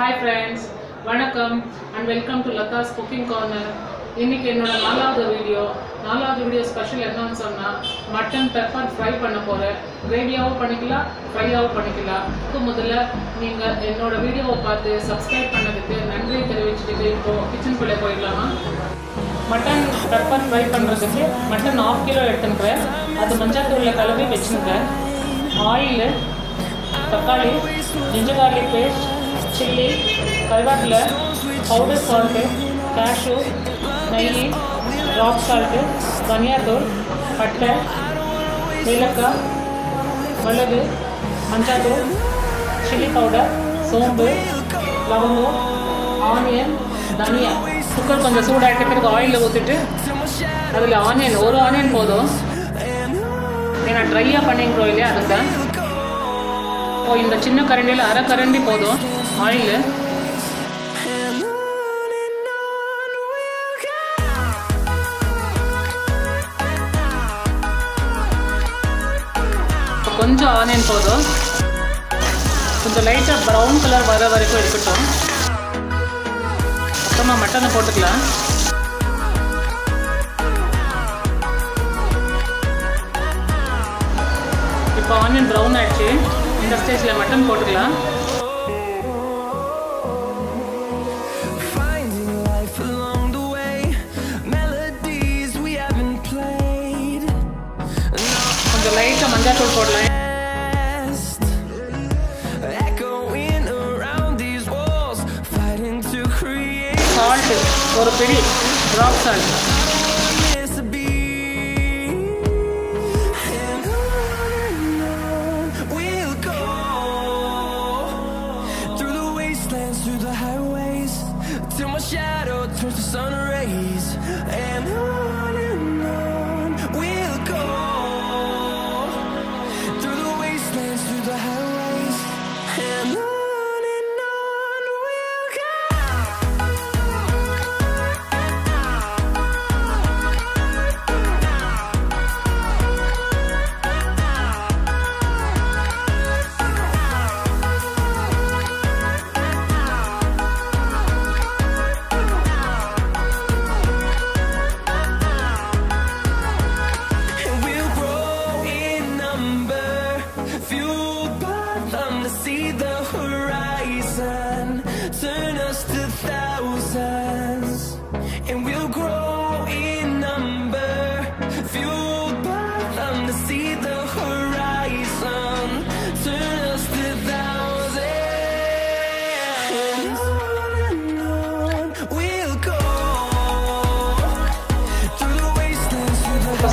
Hi friends, வணக்கம் and welcome to Latha's cooking corner. இன்னைக்கு என்னோட நாலாவது வீடியோ ஸ்பெஷல் என்னன்னு சொன்னா மட்டன் பெப்பர் ஃப்ரை பண்ண போறேன். கிரேவியாவும் பண்ணிக்கலாம், ஃப்ரையாவும் பண்ணிக்கலாம். முதல்ல நீங்க என்னோட வீடியோவை பார்த்து சப்ஸ்கிரைப் பண்ணதுக்கு நன்றி தெரிவிச்சிட்டு இப்போ கிச்சனுக்குள்ள போயிடலாமா? மட்டன் பெப்பர் ஃப்ரை பண்றதுக்கு மட்டன் 1/2 கிலோ எடுத்துக்கிறேன். அது மஞ்சள் தூள்ல கலவி வெச்சுக்கிறேன். ஆயில், தக்காளி, ginger garlic paste, chilli, கருவேப்பிலை, powder salt, cashew, நெய், rock salt, dhaniya தூள், பட்டை, ஏலக்காய், மிளகு, மஞ்சள் தூள், chilli powder, சோம்பு, லவங்கம், ஆனியன், தனியா. குக்கர் கொஞ்சம் சூடாகிட்டதுக்கு ஆயிலில் ஊற்றிட்டு அதில் ஆனியன், ஒரு ஆனியன் போதும். ஏன்னா ட்ரையாக பண்ணிக்கிறோம் இல்லையா, அதுக்கு ஓ இந்த சின்ன கரண்டியில் அரை கரண்டி போதும் ஆயில். கொஞ்சம் ஆனியன் போதும், கொஞ்சம் லைட்டாக ப்ரௌன் கலர் வர வரைக்கும் இருக்கட்டும். அப்புறமா மட்டனை போட்டுக்கலாம். இப்போ ஆனியன் ப்ரௌன் ஆயிடுச்சு, இந்த ஸ்டேஜில் மட்டன் போட்டுக்கலாம். கொஞ்சம் லைட்டாக மஞ்சள் தூள் போடலாம். சால்ட், ஒரு பிடி ராக் சால்ட்.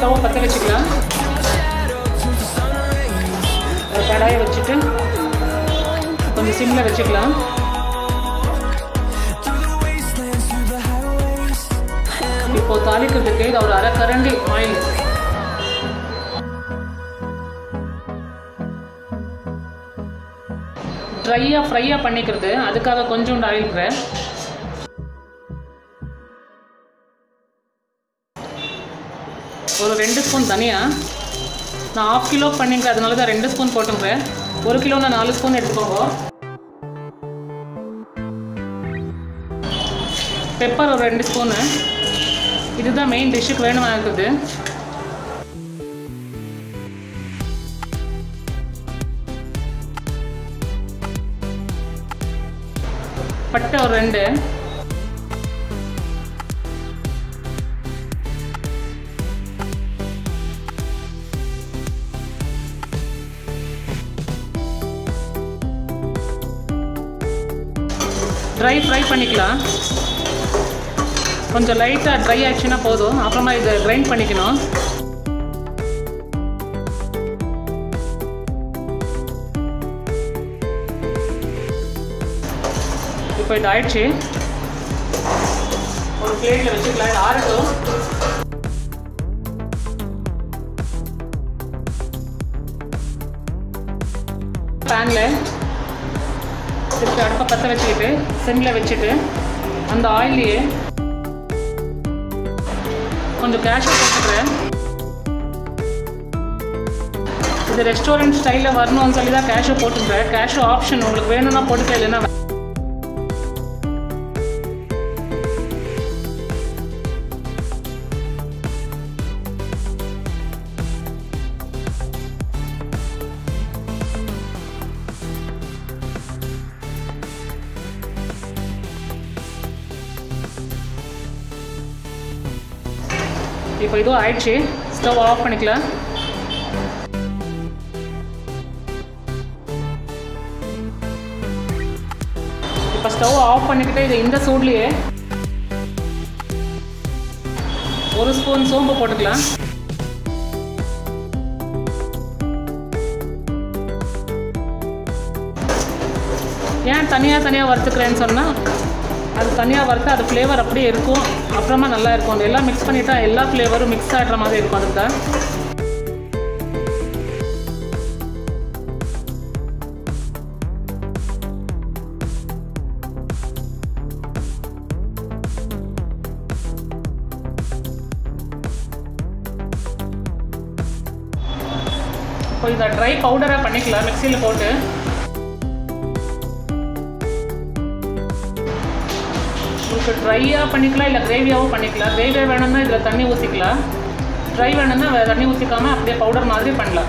ஸ்டவ் பற்ற வச்சுக்கலாம். ஒரு கடாயை வச்சுட்டு கொஞ்சம் சிம்மில் வச்சுக்கலாம். இப்போது தாளிக்கிறதுக்கு இது ஒரு அரை கரண்டி ஆயில். ட்ரையாக ஃப்ரையாக பண்ணிக்கிறது, அதுக்காக கொஞ்சோண்டு ஆயில்கிறேன். ஒரு 2 ஸ்பூன் தனியா, நான் 1/2 கிலோ பண்ணிக்கிறேன், அதனால தான் 2 ஸ்பூன் போட்டுக்கிறேன். 1 கிலோ நான் 4 ஸ்பூன் எடுத்துக்கோங்க. பெப்பர் ஒரு 2 ஸ்பூனு, இதுதான் மெயின் டிஷ்ஷுக்கு வேணுமா இருக்குது. பட்டை ஒரு 2, ட்ரை ஃப்ரை பண்ணிக்கலாம். கொஞ்சம் லைட்டாக ட்ரை ஆச்சுன்னா போதும். அப்புறமா இதை கிரைண்ட் பண்ணிக்கணும். இப்போ இது ஆயிடுச்சு, ஒரு பிளேட்டில் வச்சுக்கலாம். இது ஆறட்டும். பேனில் திருப்பி அடுப்பை பற்ற வச்சுக்கிட்டு சிம்மில் வச்சுட்டு அந்த ஆயிலையே கொஞ்சம் கேஷ் போட்டுக்கிறேன். இது ரெஸ்டாரண்ட் ஸ்டைலில் வரணும்னு சொல்லி தான் கேஷ் போட்டுக்கிறேன். கேஷ் ஆப்ஷன் உங்களுக்கு வேணும்னா போட்டுக்க, இல்லைன்னா இப்போ இது ஆயிடுச்சு ஸ்டவ் ஆஃப் பண்ணிக்கலாம் இப்போ ஸ்டவ் ஆஃப் பண்ணிக்கிட்டே இது இந்த சூட்லயே ஒரு ஸ்பூன் சோம்பு போட்டுக்கலாம் ஏன் தனியா வறுத்துக்கிறேன்னு சொன்னா அது தனியா வறுத்து அது ஃப்ளேவர் அப்படியே இருக்கும் அப்புறமா நல்லா இருக்கும் எல்லாம் மிக்ஸ் பண்ணிட்டா எல்லா ஃப்ளேவரும் மிக்ஸ் ஆகிற மாதிரி இருக்கும் அதுக்கு தான் இப்போ இதை ட்ரை பவுடராக பண்ணிக்கலாம் மிக்சியில் போட்டு ட்ரையா பண்ணிக்கலாம் இல்ல கிரேவியாவோ பண்ணிக்கலாம் கிரேவி வேணும்னா இதல தண்ணி ஊத்திக்கலாம் ட்ரை வேணும்னா தண்ணி ஊத்திக்காம அப்படியே பவுடர் மாதிரி பண்ணலாம்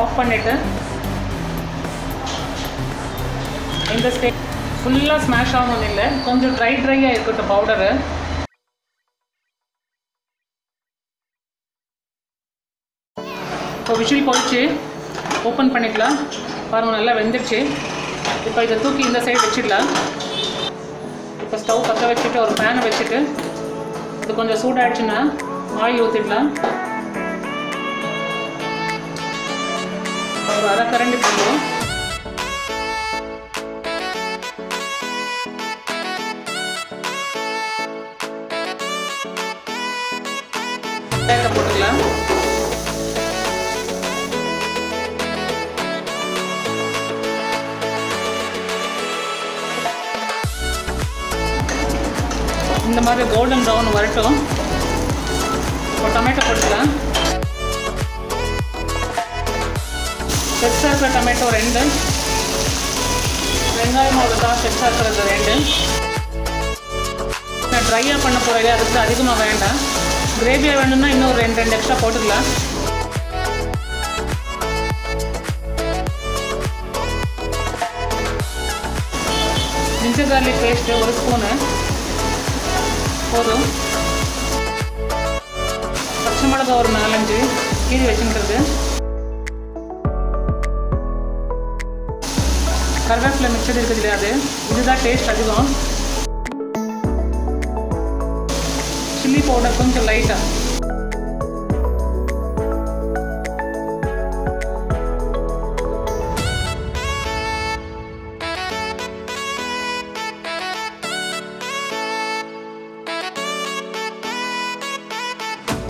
ஆஃப் பண்ணிட்டு இந்த ஸ்டேஜ் ஃபுல்லா ஸ்மாஷ் ஆகணும் இல்ல கொஞ்சம் ட்ரையா இருக்கட்டும் பவுடர் இப்போ விசில் போயிடுச்சு ஓப்பன் பண்ணிக்கலாம் பாருங்க நல்லா வெந்துடுச்சு இப்போ இதை தூக்கி இந்த சைடு வச்சிடலாம் இப்போ ஸ்டவ் பற்ற வச்சுட்டு ஒரு பேனை வச்சுட்டு இது கொஞ்சம் சூடாயிடுச்சுன்னா ஆயில் ஊற்றிடலாம் ஒரு அரை கரண்டி போடுவோம் போட்டுக்கலாம் இந்த மாதிரி கோல்டன் ப்ரௌன் வரட்டும் டொமேட்டோ போட்டுக்கலாம் பெருசாக இருக்கிற டொமேட்டோ ரெண்டு வெங்காயம் அவ்வளோதான் பெருசாக இருக்கிறது ரெண்டு நான் ட்ரையாக பண்ண போகிறேன் அதுக்கு அதிகமாக வேண்டாம் கிரேவியா வேணும்னா இன்னும் ரெண்டு எக்ஸ்ட்ரா போட்டுக்கலாம் ஜிஞ்சர் கார்லிக் பேஸ்ட் ஒரு ஸ்பூனு போதும் பச்சை மிளகாய் ஒரு 4-5 கீறி வச்சுக்கிறது கருவேப்பிலை மிச்சது இருக்குது இல்லையா அது இதுதான் டேஸ்ட் அதிகம் சில்லி பவுடர் கொஞ்சம் லைட்டா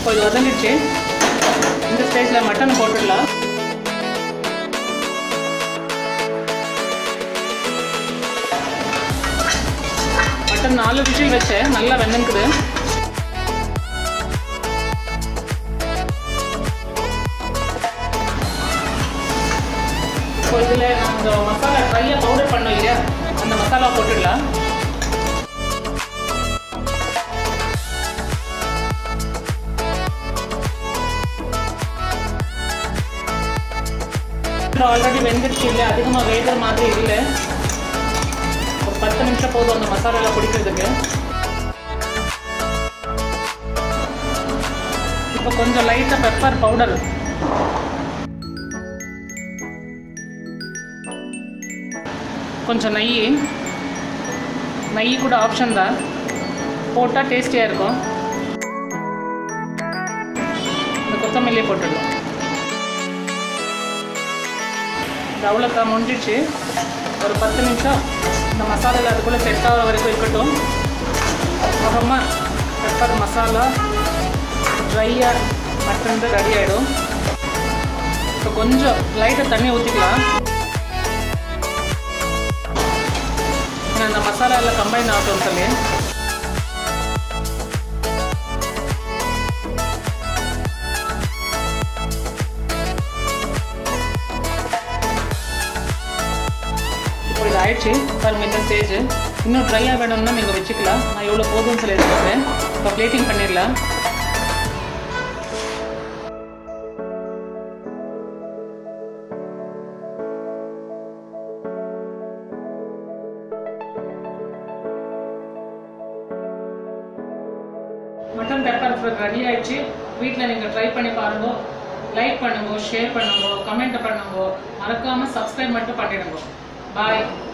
கொஞ்சம் வதங்கிடுச்சு இந்த ஸ்டேஜில் மட்டன் போட்டுடலாம் மட்டன் 4 விசில் வச்சேன் நல்லா வெந்துக்குது இதில் அந்த மசாலா ட்ரையாக பவுடர் பண்ணோம் இல்லையா அந்த மசாலா போட்டுடலாம் ஆல்ரெடி வெந்துடுச்சு இல்லை அதிகமாக வேகிற மாதிரி இல்லை ஒரு 10 நிமிஷம் போதும் அந்த மசாலாவில் பிடிக்கிறதுக்கு இப்போ கொஞ்சம் லைட்டாக பெப்பர் பவுடர் கொஞ்சம் நெய் கூட ஆப்ஷன் தான் போட்டால் டேஸ்டியாக இருக்கும் இந்த கொத்தமல்லியை போட்டுடலாம் இது அவ்வளோக்கா முடிஞ்சிச்சு ஒரு 10 நிமிஷம் இந்த மசாலாவில் அதுக்குள்ளே செட் ஆகிற வரைக்கும் இருக்கட்டும் அப்புறமா பெப்பர் மசாலா ட்ரையாக மட்டன் ரெடி ஆகிடும் இப்போ கொஞ்சம் லைட்டாக தண்ணி ஊற்றிக்கலாம் அந்த மசாலாவில் கம்பைன் ஆகட்டும் சொல்லி இப்போ இது ஆயிடுச்சு பாருங்க இந்த ஸ்டேஜ் இன்னும் ட்ரையாக வேணும்னா நீங்கள் வச்சுக்கலாம் நான் எவ்வளோ போதும்னு சொல்லியிருக்கேன் இப்போ பிளேட்டிங் பண்ணிடலாம் ready ஆயிடுச்சு வீட்ல நீங்க ட்ரை பண்ணி பாருங்க லைக் பண்ணுங்க ஷேர் பண்ணுங்க கமெண்ட் பண்ணுங்க மறக்காம subscribe மட்டும் பண்ணிடுங்க bye